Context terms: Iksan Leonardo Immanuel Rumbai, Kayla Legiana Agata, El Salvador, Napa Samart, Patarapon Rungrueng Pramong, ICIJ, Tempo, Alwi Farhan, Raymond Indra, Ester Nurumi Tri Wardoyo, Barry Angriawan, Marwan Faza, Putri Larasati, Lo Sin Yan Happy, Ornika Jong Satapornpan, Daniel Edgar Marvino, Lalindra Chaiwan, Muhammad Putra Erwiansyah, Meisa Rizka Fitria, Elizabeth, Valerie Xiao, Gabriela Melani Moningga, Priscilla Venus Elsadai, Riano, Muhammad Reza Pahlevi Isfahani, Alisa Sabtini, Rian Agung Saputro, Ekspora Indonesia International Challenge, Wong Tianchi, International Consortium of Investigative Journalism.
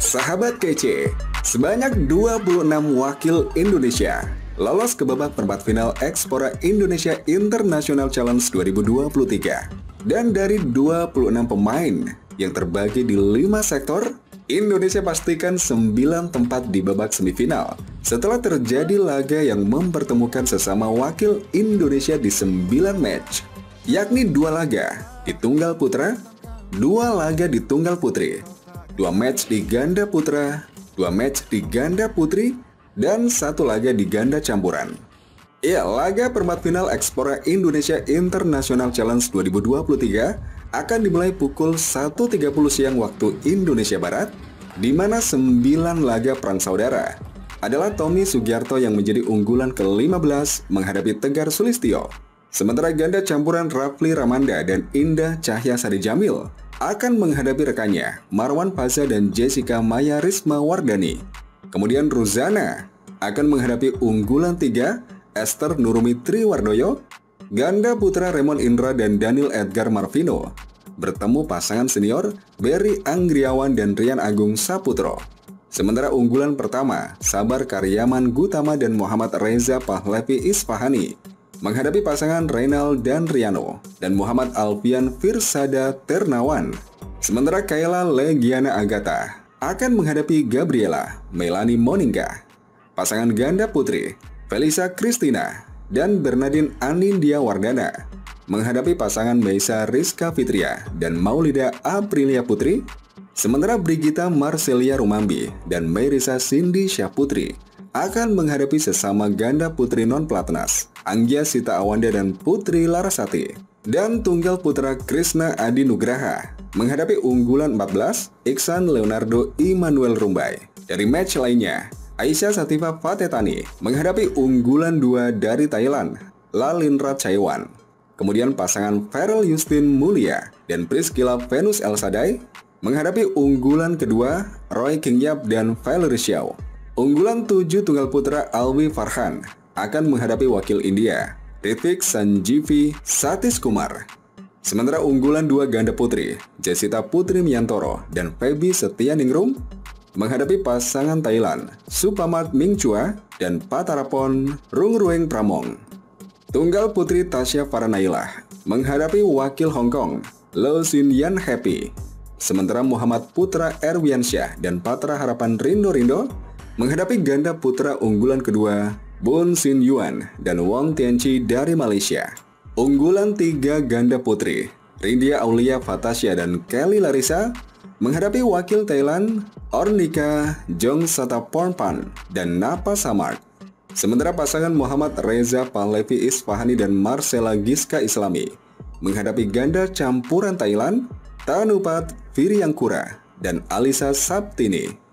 Sahabat kece, sebanyak 26 wakil Indonesia lolos ke babak perempat final Ekspora Indonesia International Challenge 2023. Dan dari 26 pemain yang terbagi di 5 sektor, Indonesia pastikan 9 tempat di babak semifinal setelah terjadi laga yang mempertemukan sesama wakil Indonesia di 9 match, yakni 2 laga di tunggal putra, 2 laga di tunggal putri, 2 match di ganda putra, 2 match di ganda putri, dan 1 laga di ganda campuran. Ya, laga perempat final Ekspora Indonesia International Challenge 2023 akan dimulai pukul 1.30 siang waktu Indonesia Barat, di mana 9 laga perang saudara adalah Tommy Sugiarto yang menjadi unggulan ke-15 menghadapi Tegar Sulistio. Sementara ganda campuran Rafli Ramanda dan Indah Cahya Sari Jamil akan menghadapi rekannya Marwan Faza dan Jessica Maya Risma Wardani. Kemudian Ruzana akan menghadapi unggulan 3 Ester Nurumi Tri Wardoyo. Ganda putra Raymond Indra dan Daniel Edgar Marvino bertemu pasangan senior Barry Angriawan dan Rian Agung Saputro. Sementara unggulan pertama Sabar Karyaman Gutama dan Muhammad Reza Pahlevi Isfahani menghadapi pasangan Reynal dan Riano dan Muhammad Alpian Firsada Ternawan. Sementara Kayla Legiana Agata akan menghadapi Gabriela Melani Moningga. Pasangan ganda putri Felisa Christina dan Bernardin Anindia Wardana menghadapi pasangan Meisa Rizka Fitria dan Maulida Aprilia Putri. Sementara Brigita Marcelia Rumambi dan Meisa Cindy Syahputri akan menghadapi sesama ganda putri non-platnas Anggia Sita Awanda dan Putri Larasati, dan tunggal putra Krishna Adi Nugraha menghadapi unggulan 14 Iksan Leonardo Immanuel Rumbai. Dari match lainnya, Aisyah Sativa Fatetani menghadapi unggulan 2 dari Thailand Lalindra Chaiwan. Kemudian pasangan Ferel Justin Mulia dan Priscilla Venus Elsadai menghadapi unggulan kedua Roy Kingyap dan Valerie Xiao. Unggulan 7 tunggal putra Alwi Farhan akan menghadapi wakil India Rithik Sanjivi Satis Kumar. Sementara unggulan 2 ganda putri Jessica Putri Miantoro dan Feby Setianingrum menghadapi pasangan Thailand Supamat Mingchua dan Patarapon Rungrueng Pramong. Tunggal putri Tasya Faranailah menghadapi wakil Hong Kong Lo Sin Yan Happy. Sementara Muhammad Putra Erwiansyah dan Patra Harapan Rindo Rindo menghadapi ganda putra unggulan kedua Bun Sin Yuan dan Wong Tianchi dari Malaysia. Unggulan 3 ganda putri Rindia Aulia Fatasya dan Kelly Larissa menghadapi wakil Thailand Ornika Jong Satapornpan dan Napa Samart. Sementara pasangan Muhammad Reza Pahlevi Isfahani dan Marcella Giska Islami menghadapi ganda campuran Thailand Tanupat Firiangkura dan Alisa Sabtini.